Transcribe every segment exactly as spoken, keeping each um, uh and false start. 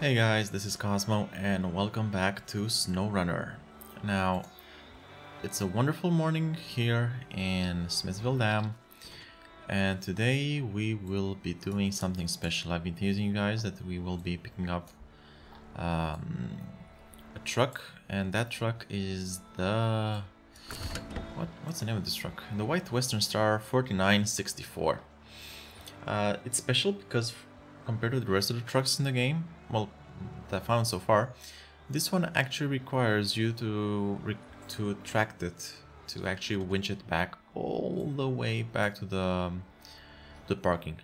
Hey guys, this is Cosmo and welcome back to SnowRunner. Now, it's a wonderful morning here in Smithville Dam, and today we will be doing something special. I've been teasing you guys that we will be picking up um, a truck, and that truck is the... What, what's the name of this truck? The White Western Star forty-nine sixty-four. Uh, it's special because compared to the rest of the trucks in the game, well, that I found so far, this one actually requires you to re to track it, to actually winch it back all the way back to the the parking.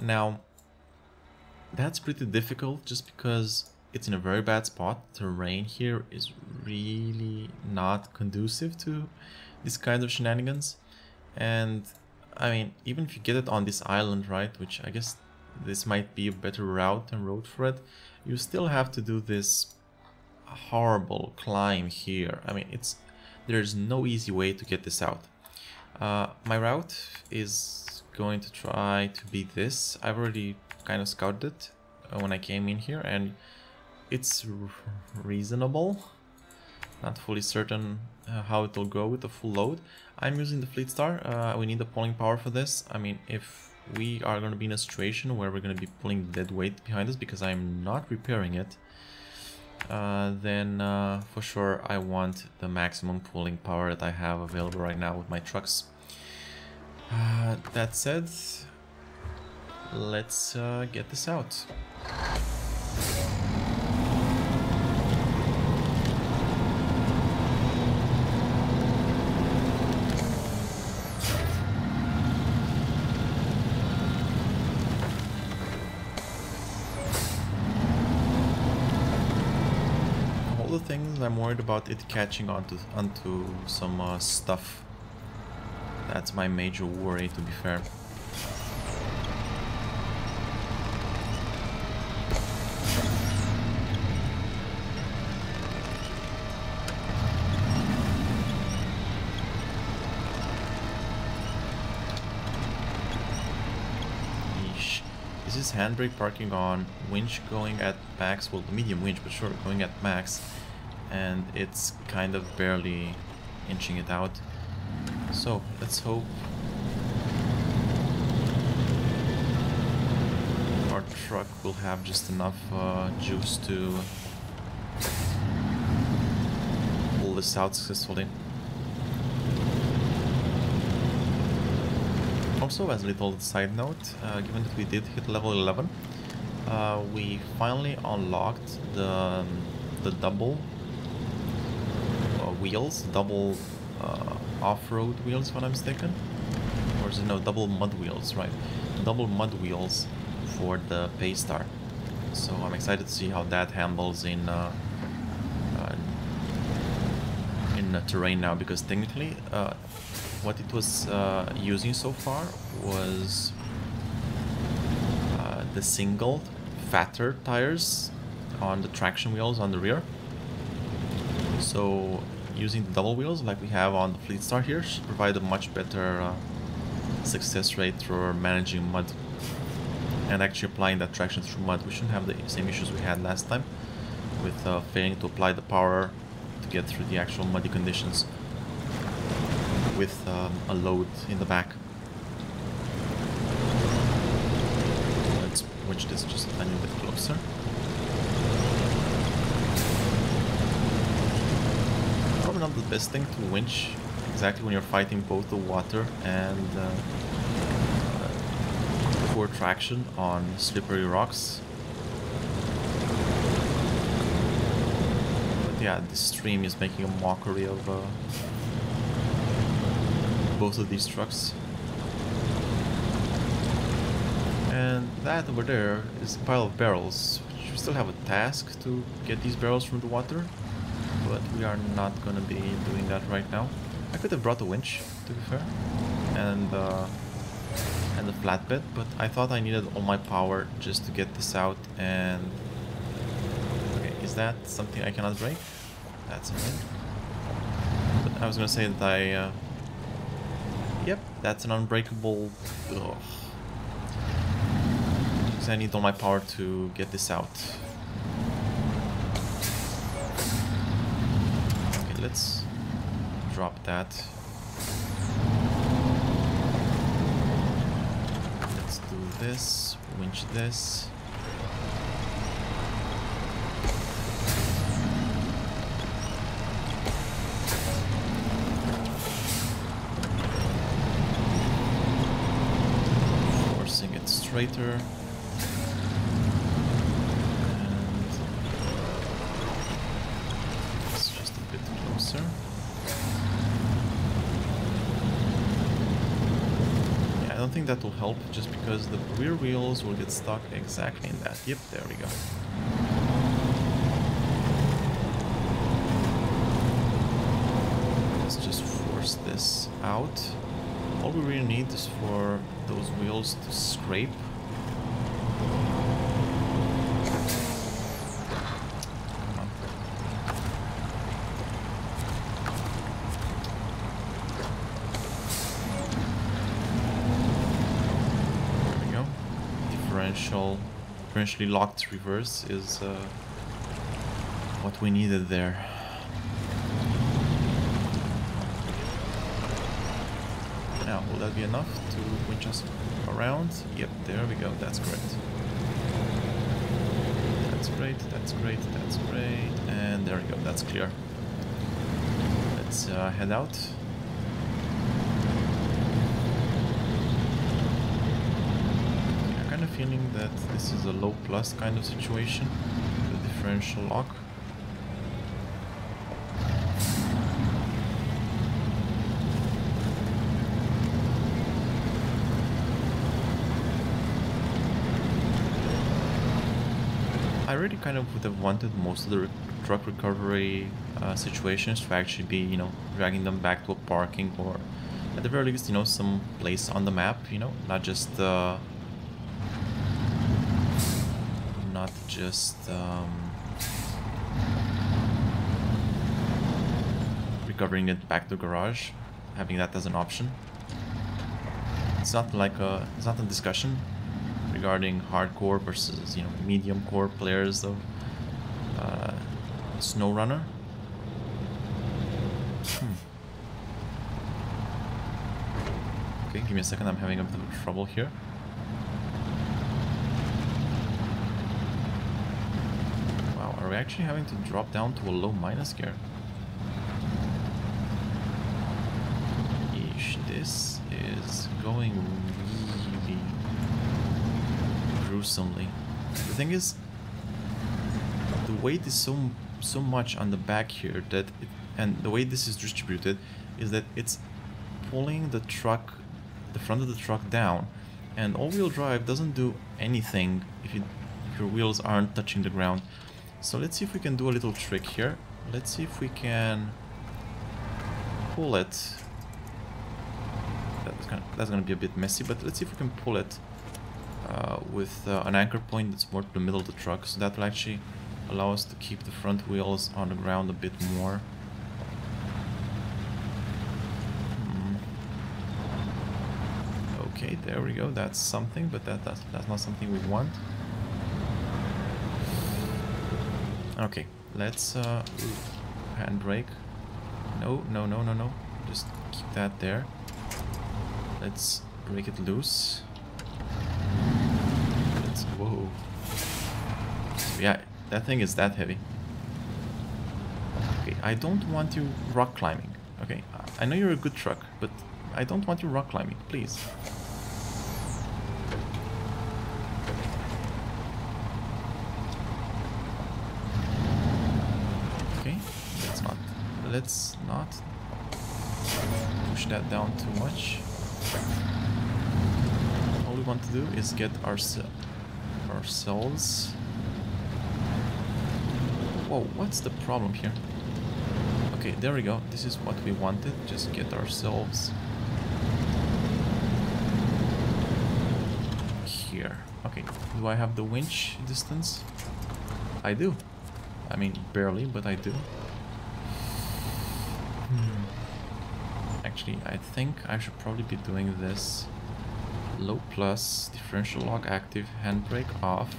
Now, that's pretty difficult just because it's in a very bad spot. Terrain here is really not conducive to this kind of shenanigans, and I mean, even if you get it on this island, right, which I guess this might be a better route and road for it, you still have to do this horrible climb here. I mean, it's there's no easy way to get this out. Uh, my route is going to try to be this. I've already kind of scouted it when I came in here, and it's reasonable. Not fully certain uh, how it'll go with the full load. I'm using the Fleet Star. Uh, we need the pulling power for this. I mean, if we are going to be in a situation where we're going to be pulling dead weight behind us because I'm not repairing it, uh, then uh, for sure I want the maximum pulling power that I have available right now with my trucks. Uh, that said, let's uh, get this out. Things I'm worried about it catching onto onto some uh, stuff. That's my major worry, to be fair. Yeesh. This is handbrake parking on, winch going at max, well, the medium winch, but sure, going at max. And it's kind of barely inching it out. So let's hope our truck will have just enough uh, juice to pull this out successfully. Also, as a little side note, uh, given that we did hit level eleven, uh, we finally unlocked the, the double wheels, double uh, off-road wheels, if I'm not mistaken, or is it no, double mud wheels, right? Double mud wheels for the Paystar. So I'm excited to see how that handles in uh, uh, in the terrain now, because technically, uh, what it was uh, using so far was uh, the single fatter tires on the traction wheels on the rear. So using the double wheels like we have on the Fleet Star here should provide a much better uh, success rate for managing mud and actually applying that traction through mud. We shouldn't have the same issues we had last time with uh, failing to apply the power to get through the actual muddy conditions with um, a load in the back. Let's winch this just a little bit closer. Not the best thing to winch exactly when you're fighting both the water and uh, uh, poor traction on slippery rocks. But yeah, this stream is making a mockery of uh, both of these trucks. And that over there is a pile of barrels. We still have a task to get these barrels from the water, but we are not going to be doing that right now. I could have brought a winch, to be fair, and uh, and a flatbed, but I thought I needed all my power just to get this out. And okay, is that something I cannot break? That's okay. But I was going to say that I. Uh, yep, that's an unbreakable. Ugh. Because I need all my power to get this out. let's drop that. Let's do this, winch this. Forcing it straighter. I think that will help just because the rear wheels will get stuck exactly in that. Yep, there we go. Let's just force this out. All we really need is for those wheels to scrape. Differentially locked reverse is uh, what we needed there. Now, will that be enough to winch us around? Yep, there we go, that's great. That's great, that's great, that's great, and there we go, that's clear. Let's uh, head out. Feeling that this is a low plus kind of situation, the differential lock. I really kind of would have wanted most of the truck recovery uh, situations to actually be, you know, dragging them back to a parking or at the very least, you know, some place on the map, you know, not just uh, Not just um, recovering it back to the garage, having that as an option. It's not like a, it's not a discussion regarding hardcore versus, you know, medium core players of uh, SnowRunner. Hmm. Okay, give me a second. I'm having a bit of trouble here. We're actually having to drop down to a low minus gear. Yeesh, this is going really gruesomely. The thing is, the weight is so so much on the back here that, it, and the way this is distributed is that it's pulling the truck, the front of the truck down, and all-wheel drive doesn't do anything if, you, if your wheels aren't touching the ground. So let's see if we can do a little trick here. Let's see if we can pull it. That's gonna, that's gonna be a bit messy, but let's see if we can pull it uh, with uh, an anchor point that's more to the middle of the truck. So that will actually allow us to keep the front wheels on the ground a bit more. Hmm. Okay, there we go. That's something, but that, that's, that's not something we want. Okay, let's uh, handbrake. No, no, no, no, no. Just keep that there. Let's break it loose. Let's, whoa. Yeah, that thing is that heavy. Okay, I don't want you rock climbing. Okay, I know you're a good truck, but I don't want you rock climbing, please. Let's not push that down too much. All we want to do is get ourse- ourselves... Whoa, what's the problem here? Okay, there we go. This is what we wanted. Just get ourselves... here. Okay, do I have the winch distance? I do. I mean, barely, but I do. Actually, I think I should probably be doing this. Low plus, differential lock active, handbrake off,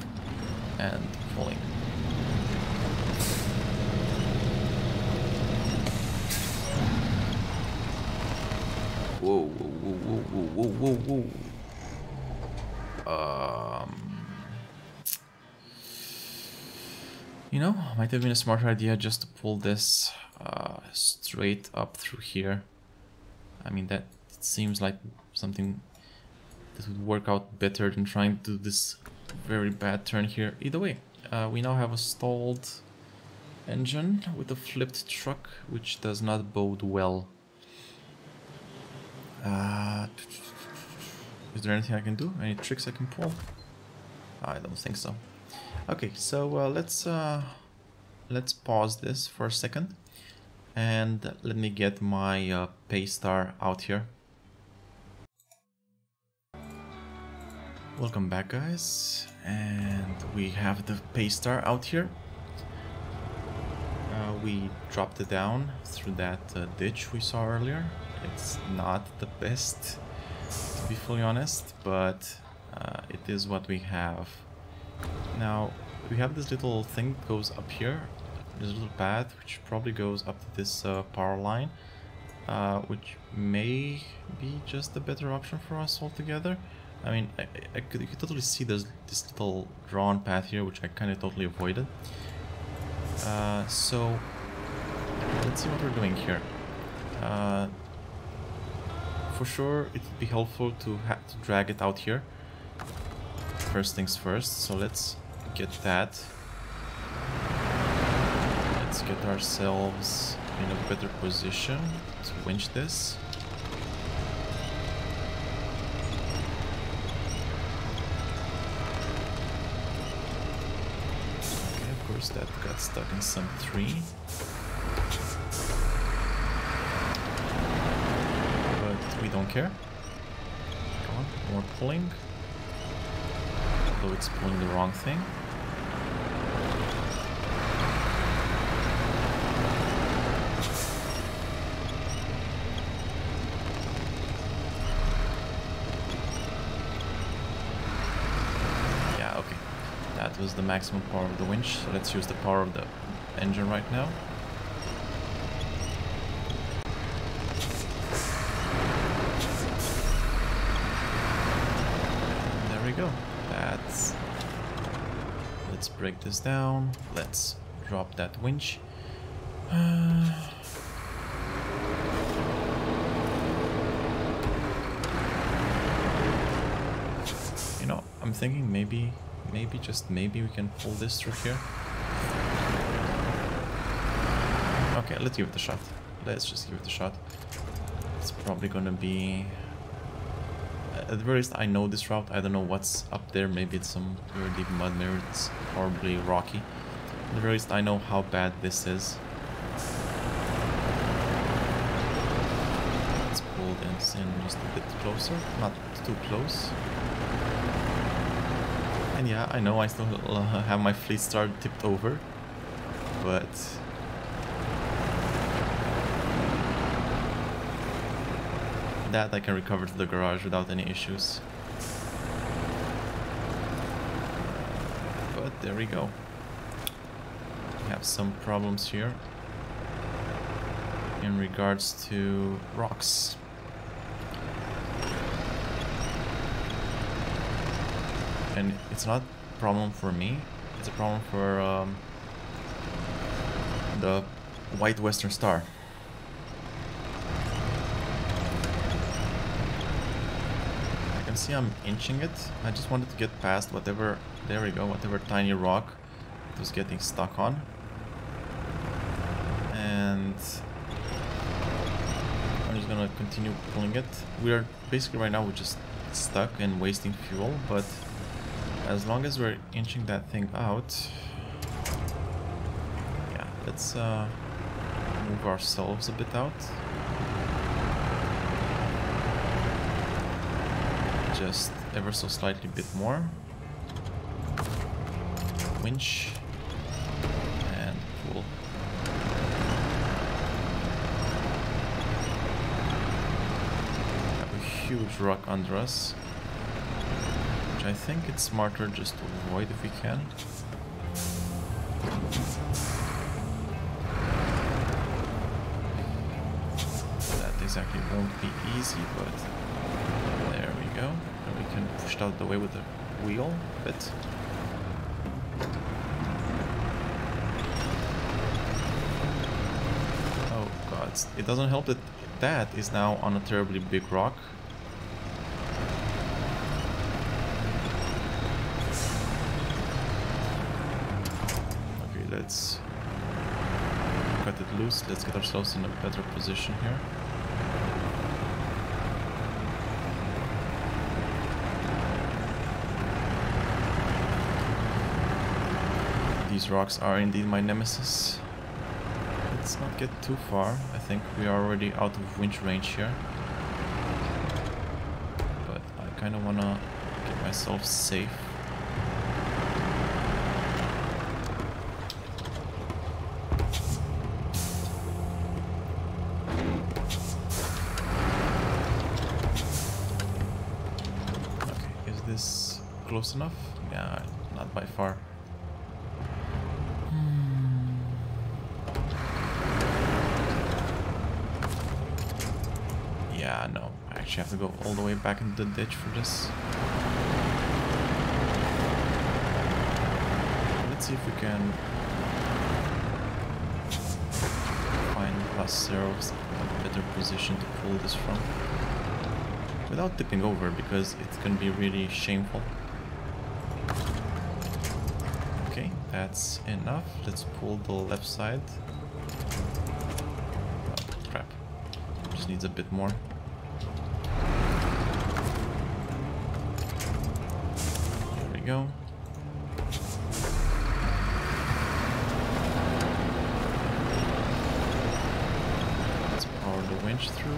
and pulling. Whoa, whoa, whoa, whoa, whoa, whoa, whoa. Um, you know, might have been a smarter idea just to pull this uh, straight up through here. I mean, that seems like something that would work out better than trying to do this very bad turn here. Either way, uh, we now have a stalled engine with a flipped truck, which does not bode well. Uh, is there anything I can do? Any tricks I can pull? I don't think so. Okay, so uh, let's uh, let's pause this for a second, and let me get my uh, Paystar out here. Welcome back, guys, and we have the Paystar out here. Uh, we dropped it down through that uh, ditch we saw earlier. It's not the best, to be fully honest, but uh, it is what we have. Now, we have this little thing that goes up here, this little path, which probably goes up to this uh, power line, uh, which may be just a better option for us altogether. I mean, I, I could, you could totally see there's this little drawn path here, which I kind of totally avoided. Uh, so, let's see what we're doing here. Uh, for sure, it would be helpful to, ha to drag it out here. First things first, so let's get that. Let's get ourselves in a better position to winch this. That got stuck in some tree, but we don't care. Come on, more pulling, although it's pulling the wrong thing. Was the maximum power of the winch, so let's use the power of the engine right now. And there we go. That's... Let's break this down. Let's drop that winch. Uh... You know, I'm thinking maybe... Maybe, just maybe, we can pull this through here. Okay, let's give it a shot. Let's just give it a shot. It's probably gonna be... At the very least, I know this route. I don't know what's up there. Maybe it's some very deep mud. Maybe it's horribly rocky. At the very least, I know how bad this is. Let's pull this in just a bit closer. Not too close. And yeah, I know I still have my Fleet Star tipped over, but that I can recover to the garage without any issues. But there we go. We have some problems here in regards to rocks. And it's not a problem for me, it's a problem for um, the White Western Star. I can see I'm inching it. I just wanted to get past whatever, there we go, whatever tiny rock it was getting stuck on. And I'm just gonna continue pulling it. We are basically right now we're just stuck and wasting fuel, but as long as we're inching that thing out, yeah, let's uh, move ourselves a bit out. Just ever so slightly bit more. Winch and pull. Have a huge rock under us. I think it's smarter just to avoid if we can. That is exactly won't be easy, but there we go. And we can push it out of the way with the wheel a bit. Oh god, it doesn't help that that is now on a terribly big rock. Okay, let's cut it loose. Let's get ourselves in a better position here. These rocks are indeed my nemesis. Let's not get too far. I think we are already out of winch range here. But I kind of want to get myself safe. Okay, is this close enough? Yeah, not by far. Yeah, no, I actually have to go all the way back into the ditch for this. Let's see if we can find plus zeros, a better position to pull this from. Without tipping over, because it's gonna be really shameful. Okay, that's enough. Let's pull the left side. Oh, crap. Just needs a bit more. Go. Let's power the winch through.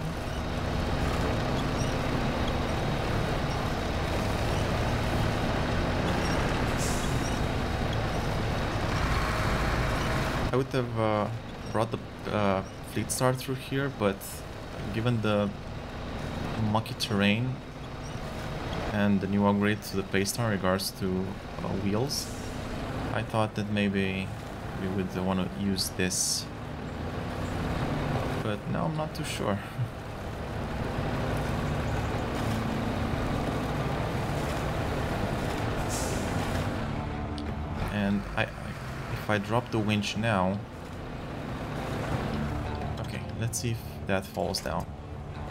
I would have uh, brought the uh, Fleet Star through here, but given the mucky terrain and the new upgrade to the Paystar in regards to uh, wheels, I thought that maybe we would want to use this, but now I'm not too sure. And I, I, if I drop the winch now, okay, let's see if that falls down.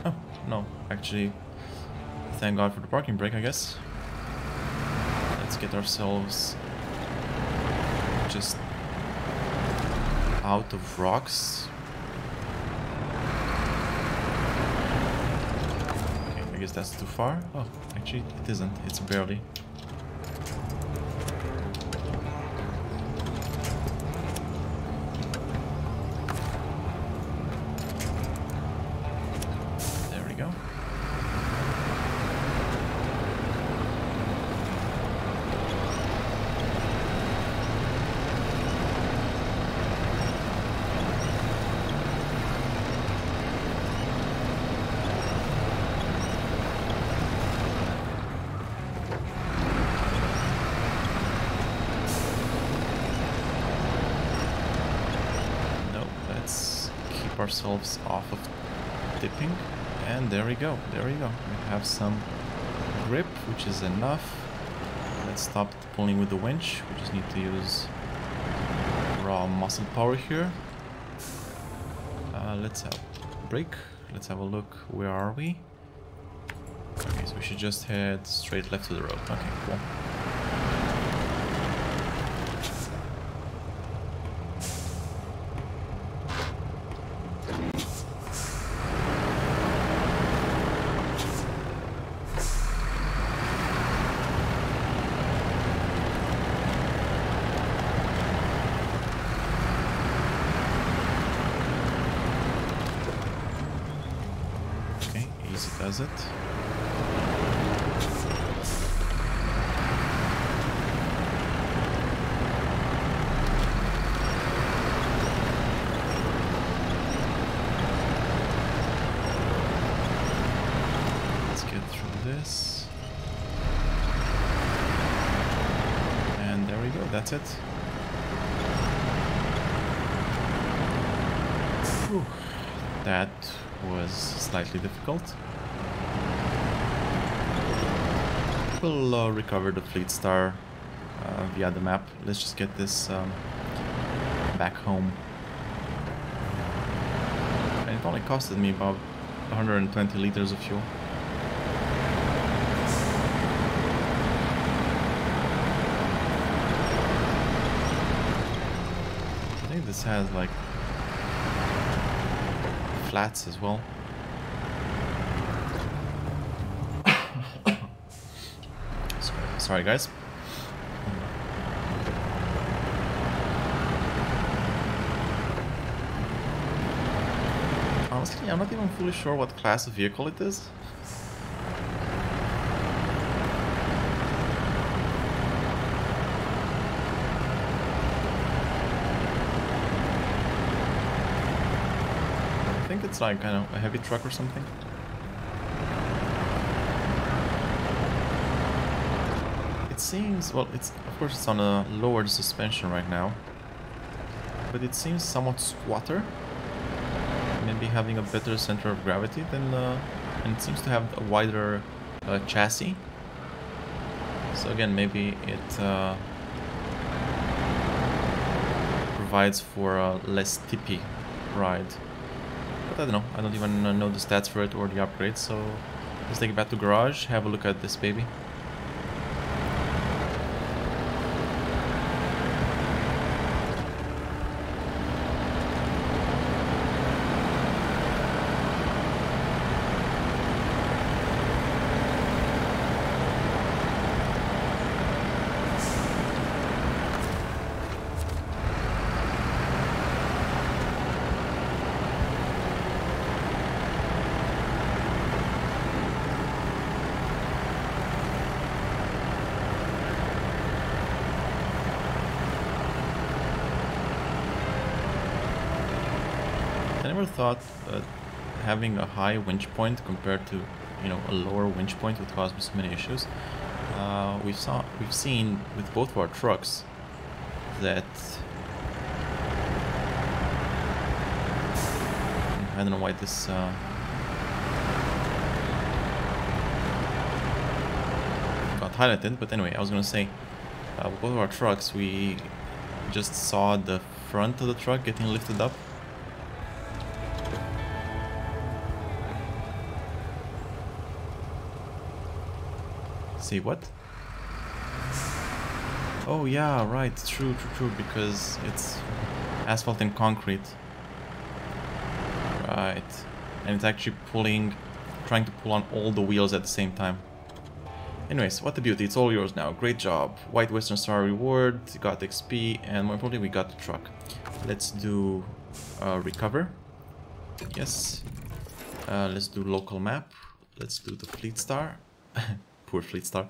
Oh, no, actually. Thank God for the parking brake, I guess. Let's get ourselves just out of rocks. Okay, I guess that's too far. Oh, actually it isn't. It's barely. Ourselves off of dipping, and there we go, there we go. We have some grip, which is enough. Let's stop pulling with the winch. We just need to use raw muscle power here. Uh, let's have a break. Let's have a look. Where are we? Okay, so we should just head straight left to the road. Okay, cool. Does it? Let's get through this. And there we go, that's it. Whew. that was slightly difficult. We'll uh, recover the Fleet Star uh, via the map. Let's just get this um, back home. And it only costed me about one hundred twenty liters of fuel. I think this has like flats as well. Sorry guys. Honestly, I'm not even fully sure what class of vehicle it is. I think it's like, I don't know, a heavy truck or something. It seems, well, it's of course it's on a lowered suspension right now, but it seems somewhat squatter, maybe having a better center of gravity than, uh, and it seems to have a wider uh, chassis. So again, maybe it uh, provides for a less tippy ride. But I don't know, I don't even know the stats for it or the upgrades, so let's take it back to garage, have a look at this baby. I never thought that having a high winch point compared to, you know, a lower winch point would cause me so many issues. Uh, we've saw we've seen with both of our trucks that, I don't know why this uh, got highlighted, but anyway, I was gonna say uh, with both of our trucks we just saw the front of the truck getting lifted up. See what? Oh yeah, right, true, true, true, because it's asphalt and concrete. Right. And it's actually pulling, trying to pull on all the wheels at the same time. Anyways, what a beauty, it's all yours now. Great job. White Western Star reward, got X P, and more importantly, we got the truck. Let's do uh, recover. Yes. Uh, let's do local map. Let's do the Fleet Star. Poor Fleet Star.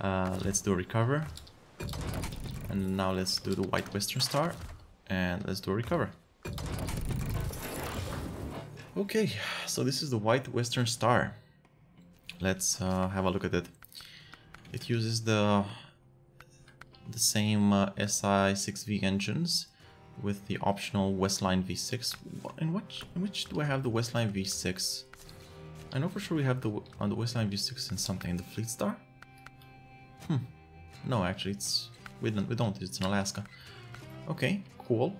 Uh, let's do recover. And now let's do the White Western Star. And let's do recover. Okay, so this is the White Western Star. Let's uh, have a look at it. It uses the, the same uh, S I six V engines with the optional Westline V six. In which, in which do I have the Westline V six? I know for sure we have the on the Westline V six and something in the Fleet Star. Hmm. No, actually, it's we don't. We don't. It's in Alaska. Okay. Cool.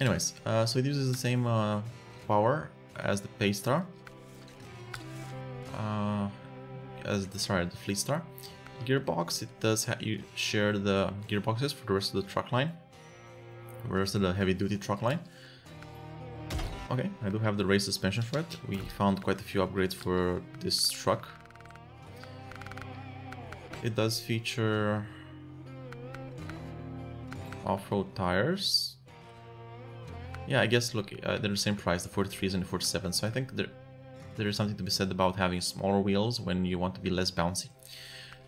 Anyways, uh, so it uses the same uh, power as the Paystar, uh, as the sorry the Fleet Star. Gearbox. It does ha you share the gearboxes for the rest of the truck line, for the rest of the heavy-duty truck line. Okay, I do have the race suspension for it. We found quite a few upgrades for this truck. It does feature off-road tires. Yeah, I guess, look, uh, they're the same price, the forty-threes and the forty-sevens, so I think there, there is something to be said about having smaller wheels when you want to be less bouncy.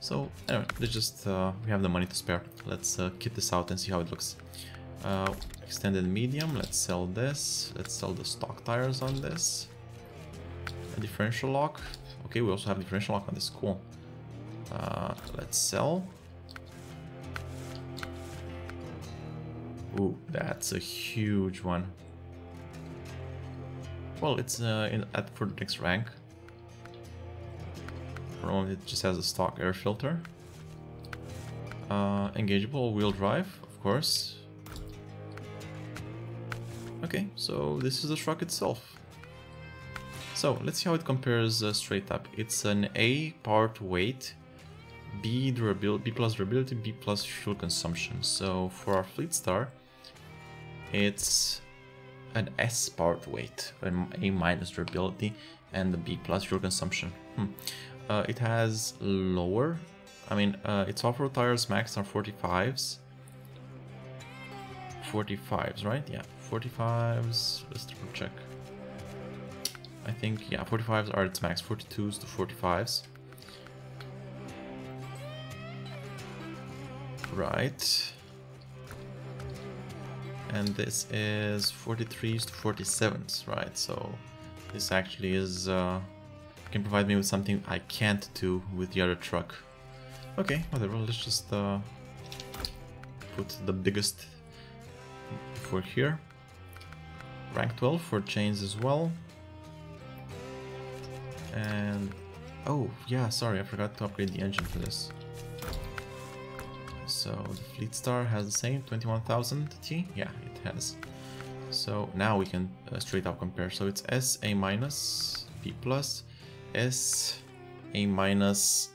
So, anyway, let's just, uh, we have the money to spare. Let's uh, kit this out and see how it looks. Uh, extended medium, let's sell this, let's sell the stock tires on this. A differential lock, okay, we also have differential lock on this, cool. Uh, let's sell. Ooh, that's a huge one. Well, it's uh, in, at for the next rank. For the moment, it just has a stock air filter. Uh, engageable wheel drive, of course. Okay, so this is the truck itself. So let's see how it compares uh, straight up. It's an A part weight, B durability, B plus durability, B plus fuel consumption. So for our Fleet Star, it's an S part weight, an A minus durability, and the B plus fuel consumption. Hmm. Uh, it has lower. I mean, uh, its off-road tires max are forty-fives. forty-fives, right? Yeah, forty-fives. Let's triple check. I think, yeah, forty-fives are its max, forty-twos to forty-fives. Right. And this is forty-threes to forty-sevens, right? So this actually is, uh, can provide me with something I can't do with the other truck. Okay, whatever, let's just uh, put the biggest for here. Rank twelve for chains as well. And oh yeah, sorry, I forgot to upgrade the engine for this. So the Fleet Star has the same twenty-one thousand T. Yeah, it has. So now we can uh, straight up compare. So it's S A minus B plus S A minus.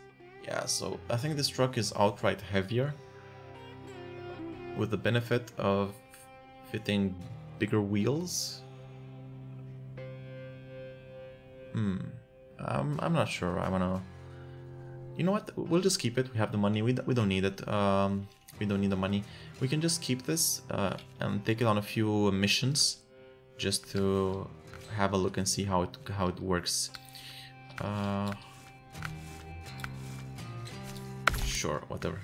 Yeah, so I think this truck is outright heavier, with the benefit of fitting bigger wheels. Hmm, um, I'm not sure, I wanna... You know what, we'll just keep it, we have the money, we, we don't need it, um, we don't need the money. We can just keep this uh, and take it on a few missions, just to have a look and see how it, how it works. Uh, Sure, whatever.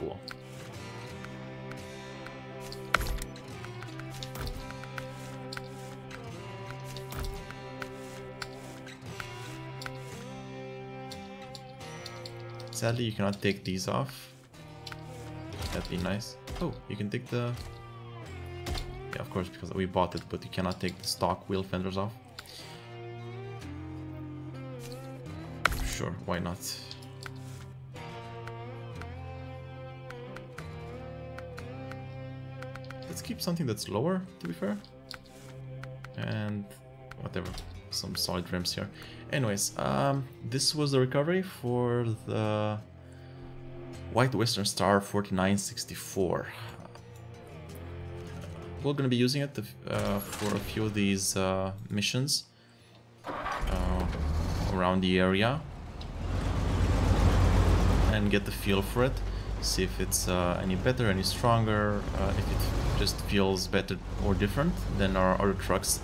Cool. Sadly, you cannot take these off. That'd be nice. Oh, you can take the... Of course, because we bought it, but you cannot take the stock wheel fenders off. Sure, why not? Let's keep something that's lower, to be fair. And whatever, some solid rims here. Anyways, um, this was the recovery for the White Western Star forty-nine sixty-four. We're going to be using it to, uh, for a few of these uh, missions uh, around the area and get the feel for it, see if it's uh, any better, any stronger, uh, if it just feels better or different than our other trucks.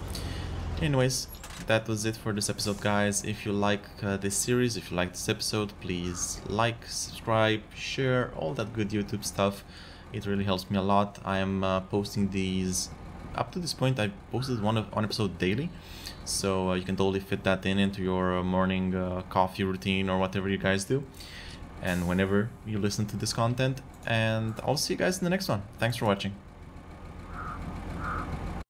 Anyways, that was it for this episode, guys. If you like uh, this series, if you like this episode, please like, subscribe, share, all that good YouTube stuff. It really helps me a lot. I am uh, posting these, up to this point I posted one, of, one episode daily, so uh, you can totally fit that in into your morning uh, coffee routine or whatever you guys do, and whenever you listen to this content, and I'll see you guys in the next one. Thanks for watching.